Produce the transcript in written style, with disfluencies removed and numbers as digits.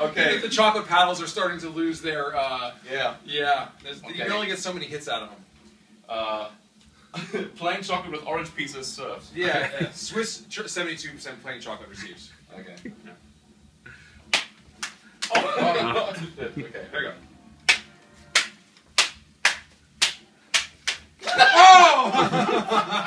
Okay. The chocolate paddles are starting to lose their. Yeah. Okay. You can only get so many hits out of them. Plain chocolate with orange pieces served. Yeah. Okay. Swiss 72% plain chocolate receives. Okay. Yeah. Oh. Okay. There you go. Oh!